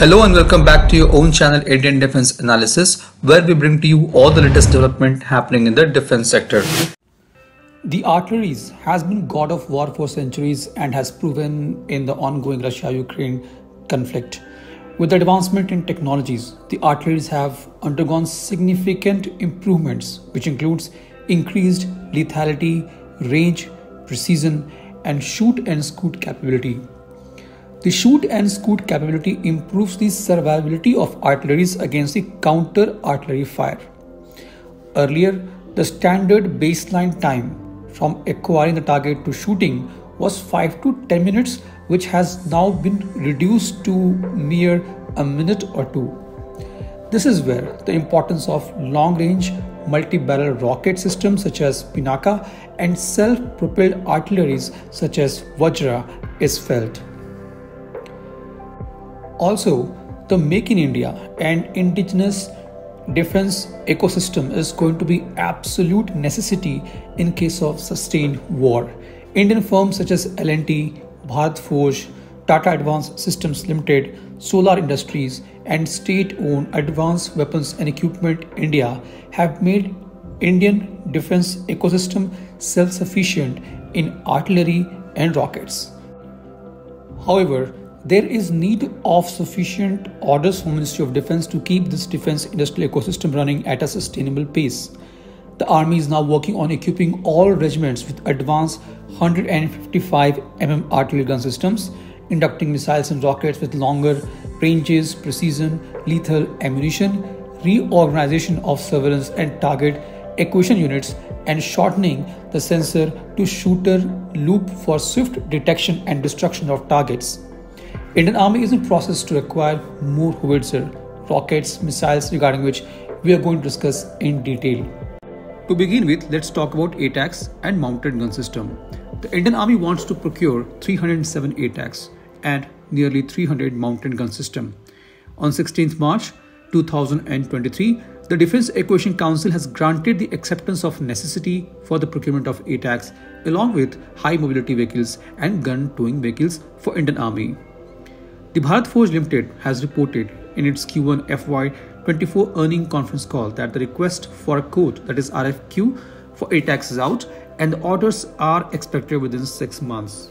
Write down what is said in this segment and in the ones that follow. Hello and welcome back to your own channel Indian Defense Analysis, where we bring to you all the latest development happening in the defense sector. The artilleries has been god of war for centuries and has proven in the ongoing Russia-Ukraine conflict. With the advancement in technologies, the artilleries have undergone significant improvements, which includes increased lethality, range, precision and shoot and scoot capability. The shoot and scoot capability improves the survivability of artilleries against the counter artillery fire. Earlier, the standard baseline time from acquiring the target to shooting was 5 to 10 minutes, which has now been reduced to mere a minute or two. This is where the importance of long-range multi-barrel rocket systems such as Pinaka and self-propelled artilleries such as Vajra is felt. Also, the Make in India and indigenous defense ecosystem is going to be absolute necessity in case of sustained war. Indian firms such as L&T, Bharat Forge, Tata Advanced Systems Limited, Solar Industries and state-owned Advanced Weapons and Equipment India have made Indian defense ecosystem self-sufficient in artillery and rockets. However, there is need of sufficient orders from Ministry of Defense to keep this defense industrial ecosystem running at a sustainable pace. The Army is now working on equipping all regiments with advanced 155mm artillery gun systems, inducting missiles and rockets with longer ranges, precision, lethal ammunition, reorganization of surveillance and target acquisition units, and shortening the sensor-to-shooter loop for swift detection and destruction of targets. Indian Army is in process to acquire more howitzer, rockets, missiles, regarding which we are going to discuss in detail. To begin with, let's talk about ATAGS and Mounted Gun System. The Indian Army wants to procure 307 ATAGS and nearly 300 Mounted Gun System. On 16th March 2023, the Defense Acquisition Council has granted the acceptance of necessity for the procurement of ATAGS along with high mobility vehicles and gun towing vehicles for Indian Army. The Bharat Forge Limited has reported in its Q1 FY24 earning conference call that the request for a quote, that is RFQ, for ATAGS is out and the orders are expected within 6 months.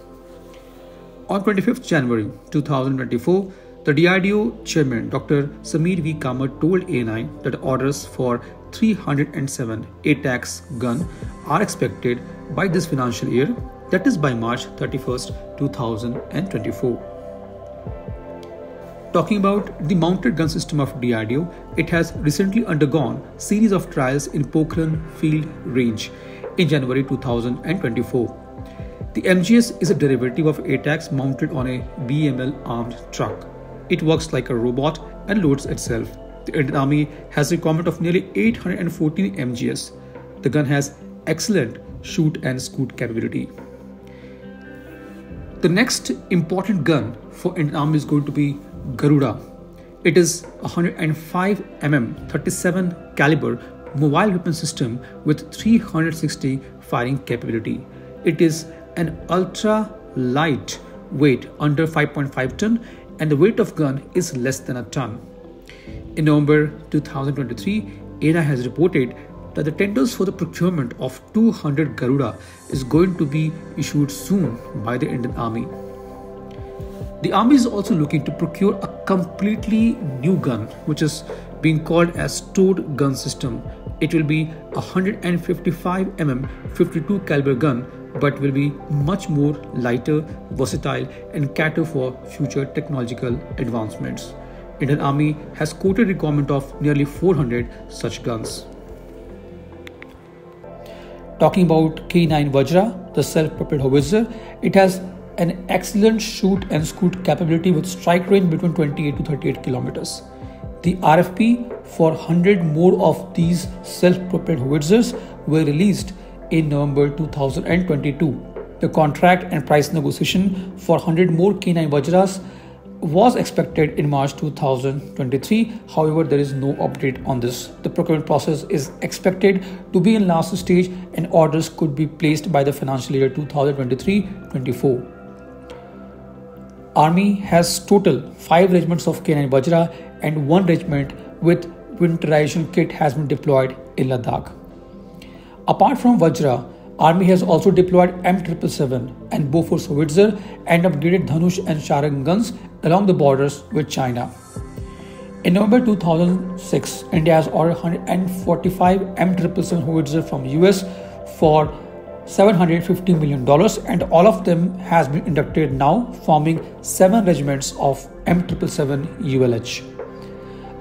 On 25th January 2024, the DRDO Chairman Dr. Sameer V. Kamat told ANI that orders for 307 ATAGS gun are expected by this financial year, that is by March 31st, 2024. Talking about the mounted gun system of DRDO, it has recently undergone series of trials in Pokhran Field Range in January 2024. The MGS is a derivative of ATAGS mounted on a BML armed truck. It works like a robot and loads itself. The Indian Army has a requirement of nearly 814 MGS. The gun has excellent shoot and scoot capability. The next important gun for Indian Army is going to be Garuda. It is 105mm 37 caliber mobile weapon system with 360 firing capability. It is an ultra light weight under 5.5 ton and the weight of gun is less than a ton. In November 2023, ANI has reported that the tenders for the procurement of 200 Garuda is going to be issued soon by the Indian Army. The Army is also looking to procure a completely new gun, which is being called as Towed Gun System. It will be a 155mm 52 caliber gun, but will be much more lighter, versatile and cater for future technological advancements. Indian Army has quoted requirement of nearly 400 such guns. Talking about K9 Vajra, the self-propelled howitzer, it has an excellent shoot and scoot capability with strike range between 28 to 38 kilometers. The RFP for 100 more of these self-propelled howitzers were released in November 2022. The contract and price negotiation for 100 more K9 Vajras was expected in March 2023. However, there is no update on this. The procurement process is expected to be in last stage and orders could be placed by the financial year 2023-24. Army has total 5 regiments of K9 Vajra and 1 regiment with winterization kit has been deployed in Ladakh. Apart from Vajra, Army has also deployed M777 and Bofors Howitzer and upgraded Dhanush and Sharang guns along the borders with China. In November 2006, India has ordered 145 M777 Howitzer from US for $750 million, and all of them has been inducted now, forming 7 regiments of M777 ULH.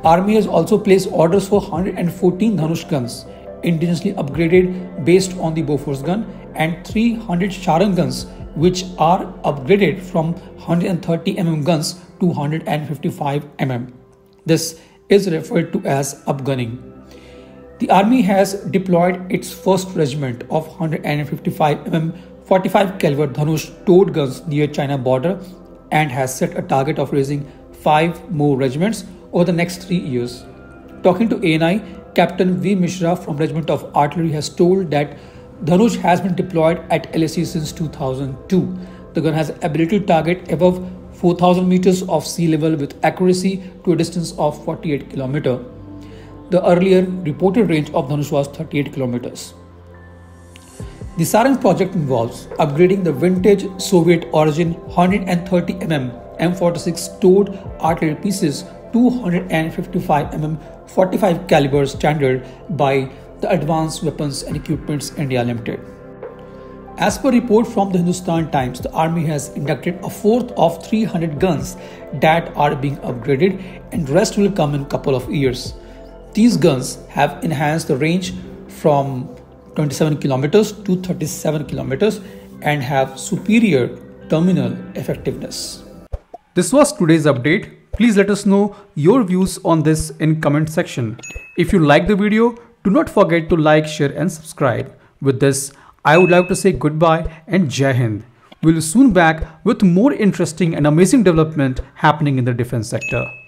Army has also placed orders for 114 Dhanush guns, indigenously upgraded based on the Bofors gun, and 300 Sharang guns, which are upgraded from 130mm guns to 155mm. This is referred to as upgunning. The Army has deployed its first regiment of 155mm 45 caliber Dhanush towed guns near China border and has set a target of raising 5 more regiments over the next 3 years. Talking to ANI, Captain V. Mishra from Regiment of Artillery has told that Dhanush has been deployed at LAC since 2002. The gun has ability to target above 4,000 meters of sea level with accuracy to a distance of 48 km. The earlier reported range of Dhanush was 38 km. The Sarang project involves upgrading the vintage Soviet origin 130mm M46 towed artillery pieces 255mm 45 caliber standard by the Advanced Weapons and Equipments India Limited. As per report from the Hindustan Times, the Army has inducted a fourth of 300 guns that are being upgraded, and rest will come in a couple of years. These guns have enhanced the range from 27 kilometers to 37 kilometers and have superior terminal effectiveness. This was today's update. Please let us know your views on this in comment section. If you like the video, do not forget to like, share and subscribe. With this, I would like to say goodbye and Jai Hind. We'll soon back with more interesting and amazing development happening in the defense sector.